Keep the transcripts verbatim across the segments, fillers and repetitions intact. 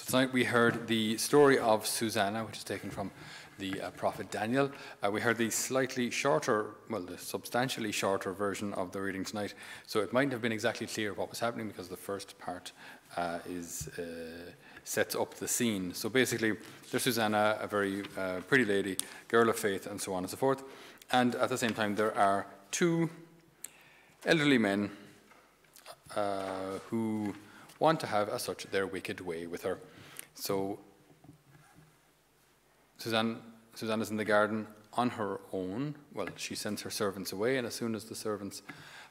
So tonight we heard the story of Susanna, which is taken from the uh, prophet Daniel. Uh, we heard the slightly shorter, well, the substantially shorter version of the reading tonight. So it mightn't have been exactly clear what was happening because the first part uh, is uh, sets up the scene. So basically, there's Susanna, a very uh, pretty lady, girl of faith, and so on and so forth. And at the same time, there are two elderly men uh, who want to have, as such, their wicked way with her. So Susanna, Susanna's in the garden on her own. Well, she sends her servants away, and as soon as the servants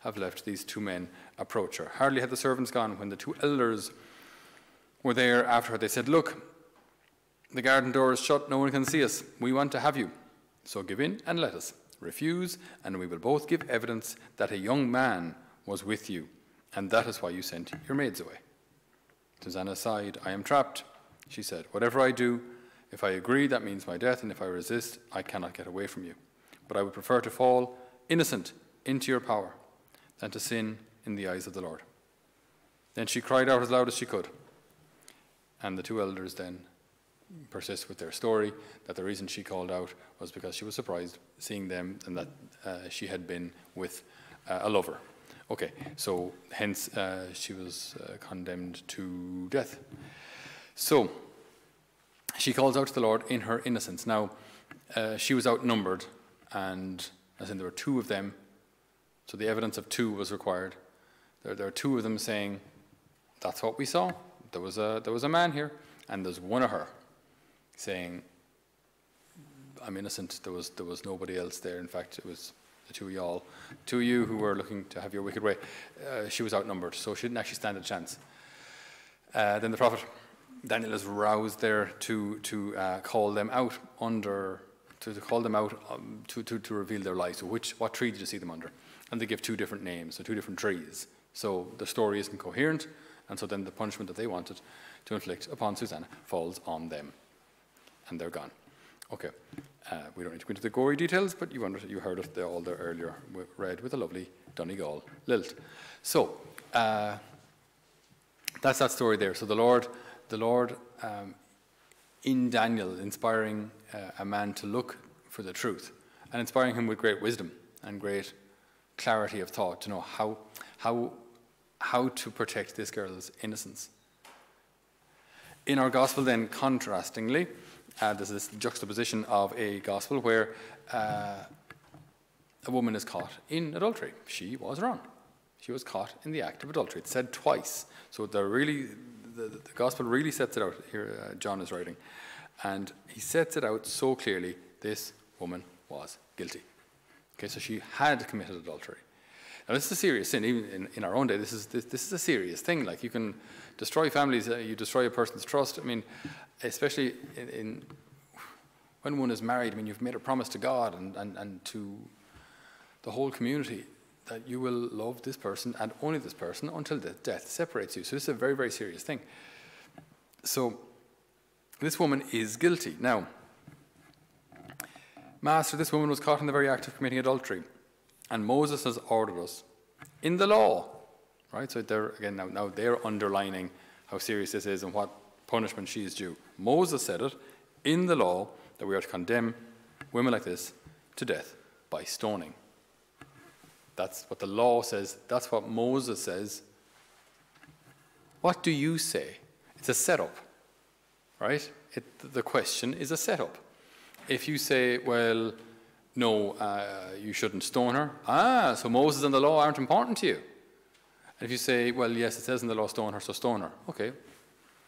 have left, these two men approach her. Hardly had the servants gone when the two elders were there after her. They said, "Look, the garden door is shut. No one can see us. We want to have you. So give in and let us. Refuse, and we will both give evidence that a young man was with you, and that is why you sent your maids away." Susanna sighed. "I am trapped," she said. "Whatever I do, if I agree, that means my death, and if I resist, I cannot get away from you. But I would prefer to fall innocent into your power than to sin in the eyes of the Lord." Then she cried out as loud as she could. And the two elders then persist with their story, that the reason she called out was because she was surprised seeing them and that uh, she had been with uh, a lover. Okay, so hence uh, she was uh, condemned to death. So she calls out to the Lord in her innocence. Now, uh, she was outnumbered, and as in there were two of them, so the evidence of two was required. There, there are two of them saying, "That's what we saw. There was a, there was a man here," and there's one of her saying, "I'm innocent. There was, there was nobody else there. In fact, it was the two of y'all, two of you who were looking to have your wicked way." Uh, she was outnumbered, so she didn't actually stand a chance. Uh, then the prophet Daniel is roused there to to uh, call them out under, to, to call them out um, to, to to reveal their lies. So which what tree did you see them under? And they give two different names, so two different trees. So the story isn't coherent, and so then the punishment that they wanted to inflict upon Susanna falls on them, and they're gone. Okay, uh, we don't need to go into the gory details, but you, under, you heard it there, all there earlier, read with a lovely Donegal lilt. So uh, that's that story there. So the Lord, the Lord um, in Daniel, inspiring uh, a man to look for the truth, and inspiring him with great wisdom and great clarity of thought to know how how how to protect this girl's innocence. In our gospel, then, contrastingly. Uh, there's this juxtaposition of a gospel where uh, a woman is caught in adultery. She was wrong. She was caught in the act of adultery. It's said twice. So the, really, the, the gospel really sets it out. Here uh, John is writing. And he sets it out so clearly, this woman was guilty. Okay, so she had committed adultery. Now, this is a serious sin. Even in, in our own day, this is, this, this is a serious thing. Like, you can destroy families, uh, you destroy a person's trust. I mean, especially in, in when one is married, I mean, you've made a promise to God and, and, and to the whole community that you will love this person and only this person until the death separates you. So this is a very, very serious thing. So this woman is guilty. Now, "Master, this woman was caught in the very act of committing adultery, and Moses has ordered us in the law," right? So they're, again, now, now they're underlining how serious this is and what punishment she is due. "Moses said it in the law that we are to condemn women like this to death by stoning." That's what the law says. That's what Moses says. What do you say? It's a setup, right? It, the question is a setup. If you say, "Well, no, uh, you shouldn't stone her," ah, so Moses and the law aren't important to you. And if you say, "Well, yes, it says in the law, stone her, so stone her," okay,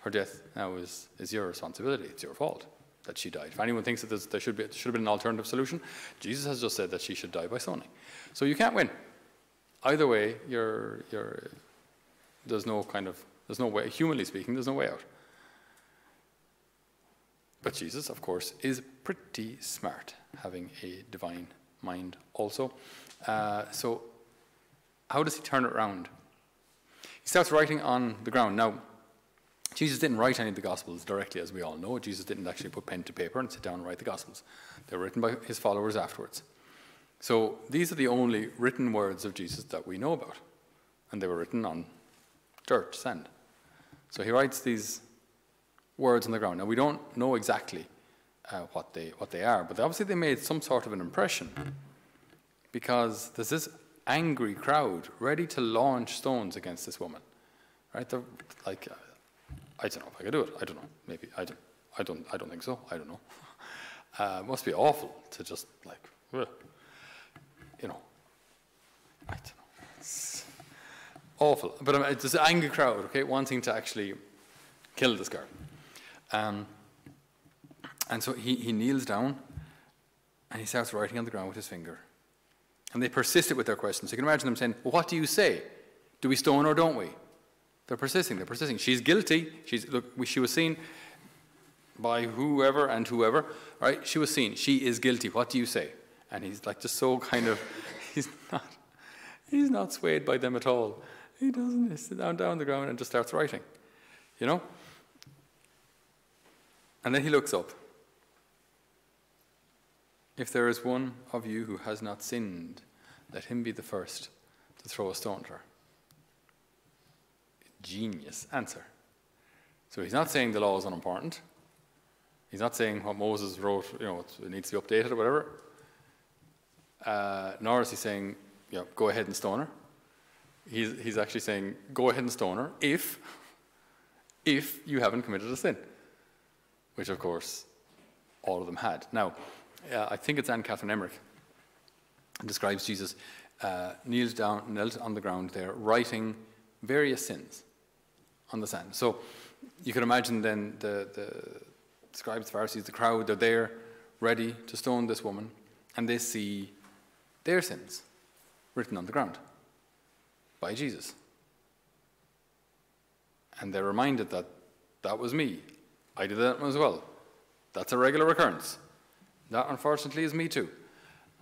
her death now is, is your responsibility. It's your fault that she died. If anyone thinks that there should, be, there should have been an alternative solution, Jesus has just said that she should die by stoning. So you can't win. Either way, you're, you're, there's no kind of, there's no way, humanly speaking, there's no way out. But Jesus, of course, is pretty smart, having a divine mind also. Uh, so how does he turn it around? He starts writing on the ground. Now, Jesus didn't write any of the Gospels directly, as we all know. Jesus didn't actually put pen to paper and sit down and write the Gospels. They were written by his followers afterwards. So these are the only written words of Jesus that we know about. And they were written on dirt, sand. So he writes these words on the ground. Now, we don't know exactly uh, what they what they are, but obviously they made some sort of an impression, because there's this angry crowd ready to launch stones against this woman, right? They're like, uh, I don't know if I could do it. I don't know. Maybe I don't. I don't. I don't think so. I don't know. Uh, it must be awful to just like, you know, I don't know. It's awful. But um, it's this angry crowd, okay, wanting to actually kill this girl. Um, and so he, he kneels down and he starts writing on the ground with his finger. And they persisted with their questions. You can imagine them saying, well, what do you say? Do we stone or don't we? They're persisting. They're persisting. She's guilty. She's, look, she was seen by whoever and whoever. Right? She was seen. She is guilty. What do you say? And he's like just so kind of, he's not, he's not swayed by them at all. He doesn't. He sits down, down on the ground and just starts writing. You know? And then he looks up. If there is one of you who has not sinned, let him be the first to throw a stone at her. Genius answer. So he's not saying the law is unimportant. He's not saying what Moses wrote, you know, it needs to be updated or whatever. Uh, nor is he saying, yeah, go ahead and stone her. He's, he's actually saying, go ahead and stone her if, if you haven't committed a sin. Which, of course, all of them had. Now, Uh, I think it's Anne Catherine Emmerich describes Jesus uh, kneels down, knelt on the ground there, writing various sins on the sand. So you can imagine then the, the scribes, Pharisees, the crowd, they're there ready to stone this woman, and they see their sins written on the ground by Jesus. And they're reminded that that was me. I did that as well. That's a regular occurrence. That, unfortunately, is me too.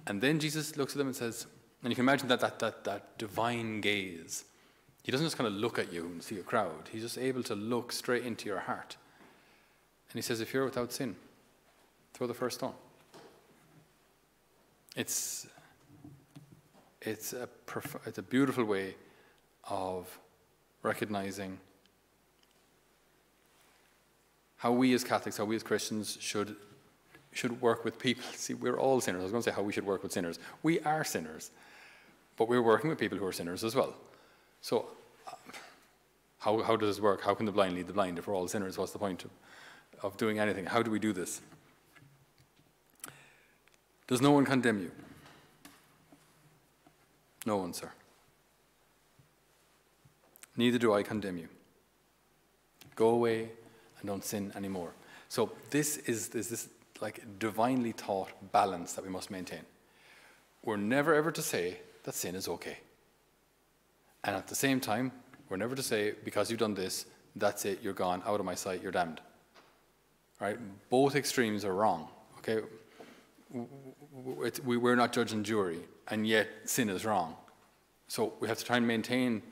And then Jesus looks at them and says, and you can imagine that that, that that divine gaze. He doesn't just kind of look at you and see a crowd. He's just able to look straight into your heart. And he says, if you're without sin, throw the first stone. It's, it's, a, it's a beautiful way of recognizing how we as Catholics, how we as Christians should should work with people. See, we're all sinners. I was going to say how we should work with sinners. We are sinners, but we're working with people who are sinners as well. So uh, how, how does this work? How can the blind lead the blind? If we're all sinners, what's the point of, of doing anything? How do we do this? Does no one condemn you? No one, sir. Neither do I condemn you. Go away and don't sin anymore. So this is, is this like divinely taught balance that we must maintain. We're never ever to say that sin is okay. And at the same time, we're never to say, because you've done this, that's it, you're gone, out of my sight, you're damned. Right? Both extremes are wrong. Okay? We're not judge and jury, and yet sin is wrong. So we have to try and maintain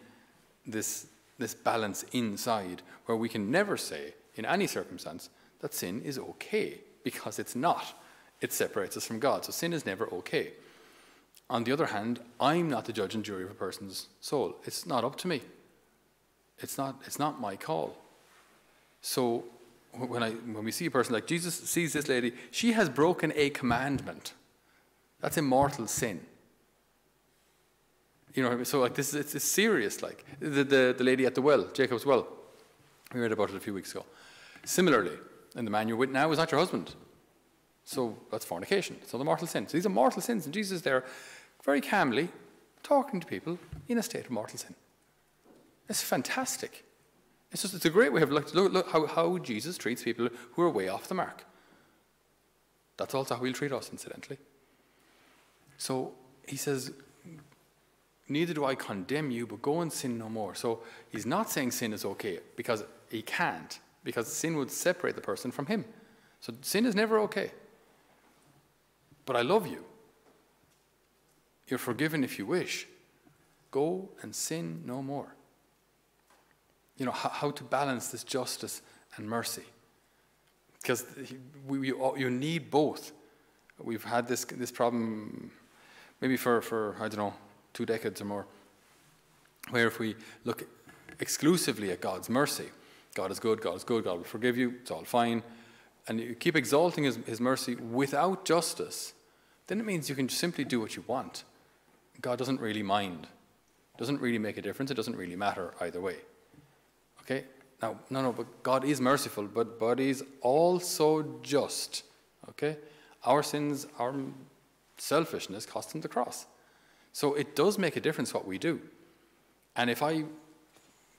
this, this balance inside, where we can never say, in any circumstance, that sin is okay. Because it's not. It separates us from God. So sin is never okay. On the other hand, I'm not the judge and jury of a person's soul. It's not up to me. It's not, it's not my call. So when, I, when we see a person like Jesus sees this lady, she has broken a commandment. That's a mortal sin. You know, so like this is, it's, it's serious. Like the, the, the lady at the well, Jacob's well. We read about it a few weeks ago. Similarly, and the man you're with now is not your husband. So that's fornication. So the mortal sins. So these are mortal sins. And Jesus is there very calmly talking to people in a state of mortal sin. It's fantastic. It's just it's a great way of looking. Look, look how, how Jesus treats people who are way off the mark. That's also how he'll treat us, incidentally. So he says, neither do I condemn you, but go and sin no more. So he's not saying sin is okay, because he can't. Because sin would separate the person from him. So sin is never okay. But I love you. You're forgiven if you wish. Go and sin no more. You know, how, how to balance this justice and mercy. Because we, we, you need both. We've had this, this problem maybe for, for, I don't know, two decades or more, where if we look exclusively at God's mercy, God is good, God is good, God will forgive you, it's all fine, and you keep exalting his, his mercy without justice, then it means you can simply do what you want. God doesn't really mind. It doesn't really make a difference. It doesn't really matter either way. Okay? Now, no, no, but God is merciful, but, but he's also just. Okay? Our sins, our selfishness cost him the cross. So it does make a difference what we do. And if I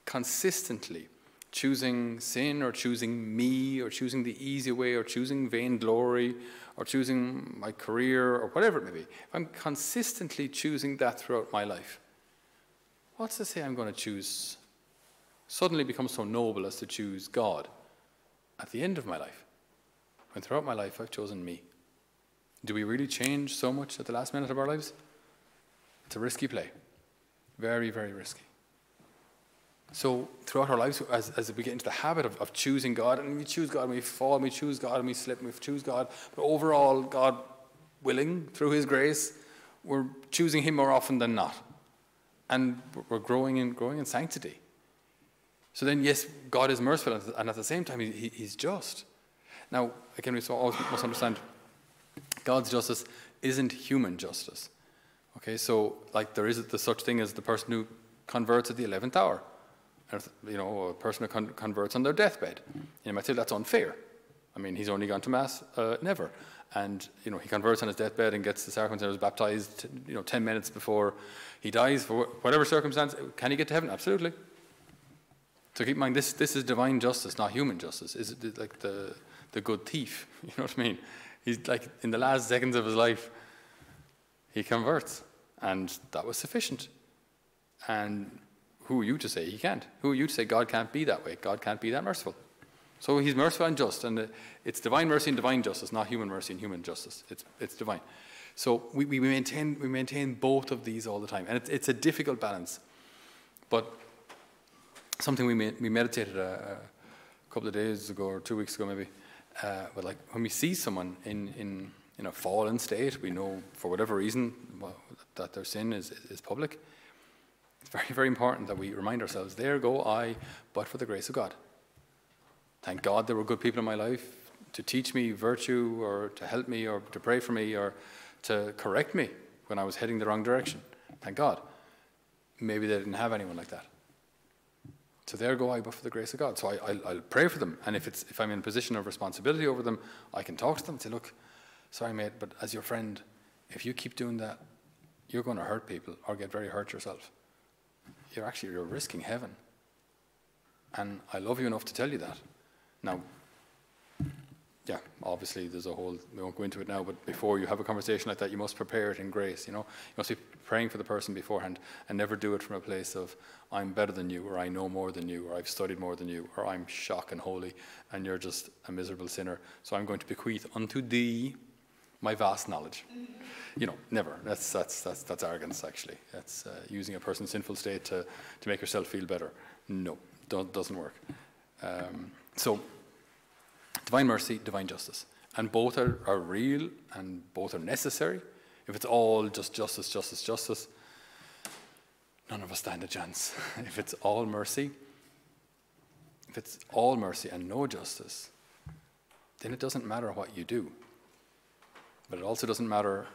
consistently choosing sin or choosing me or choosing the easy way or choosing vainglory or choosing my career or whatever it may be, if I'm consistently choosing that throughout my life, what's to say I'm going to choose, suddenly become so noble as to choose God at the end of my life, when throughout my life I've chosen me? Do we really change so much at the last minute of our lives? It's a risky play. Very, very risky. So throughout our lives, as, as we get into the habit of, of choosing God, and we choose God, and we fall, and we choose God, and we slip, and we choose God, but overall, God willing, through his grace, we're choosing him more often than not. And we're growing in, growing in sanctity. So then, yes, God is merciful, and at the same time, he, he's just. Now, again, we always must understand, God's justice isn't human justice. Okay, so like there is the such thing as the person who converts at the eleventh hour. You know, a person who con converts on their deathbed. You might say that's unfair. I mean, he's only gone to mass uh, never, and you know he converts on his deathbed and gets the sacrament and is baptized. You know, ten minutes before he dies, for whatever circumstance, can he get to heaven? Absolutely. So keep in mind, this this is divine justice, not human justice. Is it like the the good thief? You know what I mean? He's like in the last seconds of his life, he converts, and that was sufficient. And who are you to say he can't? Who are you to say God can't be that way? God can't be that merciful. So he's merciful and just, and it's divine mercy and divine justice, not human mercy and human justice. It's, it's divine. So we, we, maintain, we maintain both of these all the time, and it's, it's a difficult balance. But something we, med we meditated a, a couple of days ago, or two weeks ago maybe, uh, but like when we see someone in, in, in a fallen state, we know for whatever reason that their sin is, is public. It's very, very important that we remind ourselves, there go I, but for the grace of God. Thank God there were good people in my life to teach me virtue or to help me or to pray for me or to correct me when I was heading the wrong direction. Thank God. Maybe they didn't have anyone like that. So there go I, but for the grace of God. So I, I'll, I'll pray for them. And if, it's, if I'm in a position of responsibility over them, I can talk to them and say, look, sorry mate, but as your friend, if you keep doing that, you're going to hurt people or get very hurt yourself. You're actually you're risking heaven, and I love you enough to tell you that. Now, yeah, obviously there's a whole, we won't go into it now, but before you have a conversation like that, you must prepare it in grace, you know. You must be praying for the person beforehand, and never do it from a place of, I'm better than you, or I know more than you, or I've studied more than you, or I'm shocking holy, and you're just a miserable sinner, so I'm going to bequeath unto thee my vast knowledge. You know, never. That's, that's, that's, that's arrogance, actually. That's uh, using a person's sinful state to, to make yourself feel better. No, don't, doesn't work. Um, so, divine mercy, divine justice. And both are, are real, and both are necessary. If it's all just justice, justice, justice, none of us stand a chance. If it's all mercy, if it's all mercy and no justice, then it doesn't matter what you do. But it also doesn't matter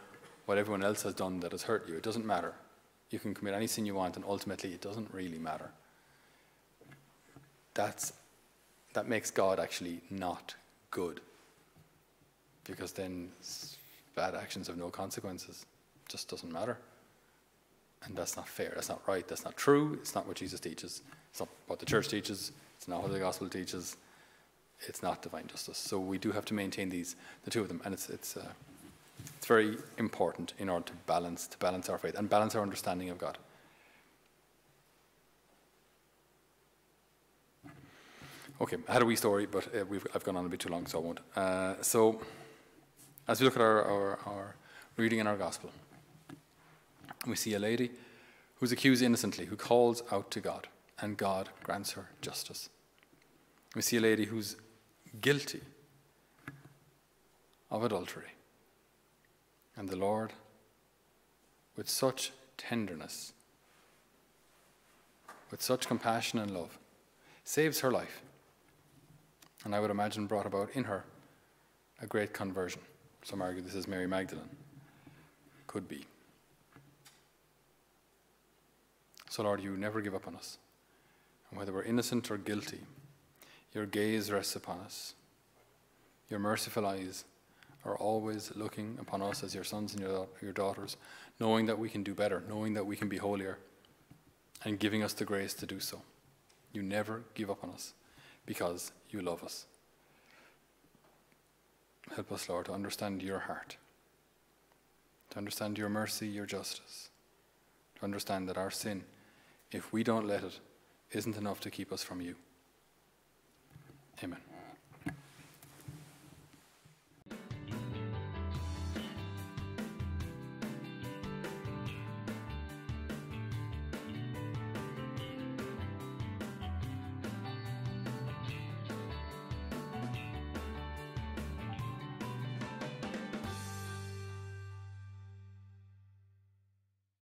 what everyone else has done that has hurt you. It doesn't matter. You can commit any sin you want, and ultimately it doesn't really matter. That's, that makes God actually not good, because then bad actions have no consequences. It just doesn't matter. And that's not fair. That's not right. That's not true. It's not what Jesus teaches. It's not what the church teaches. It's not what the gospel teaches. It's not divine justice. So we do have to maintain these, the two of them. And it's... it's uh, It's very important in order to balance, to balance our faith and balance our understanding of God. Okay, I had a wee story, but uh, we've, I've gone on a bit too long, so I won't. Uh, so, as we look at our, our, our reading in our gospel, we see a lady who's accused innocently, who calls out to God, and God grants her justice. We see a lady who's guilty of adultery. And the Lord, with such tenderness, with such compassion and love, saves her life and I would imagine brought about in her a great conversion. Some argue this is Mary Magdalene. Could be. So, Lord, you never give up on us. And whether we're innocent or guilty, your gaze rests upon us. Your merciful eyes are always looking upon us as your sons and your, your daughters, knowing that we can do better, knowing that we can be holier, and giving us the grace to do so. You never give up on us because you love us. Help us, Lord, to understand your heart, to understand your mercy, your justice, to understand that our sin, if we don't let it, isn't enough to keep us from you. Amen.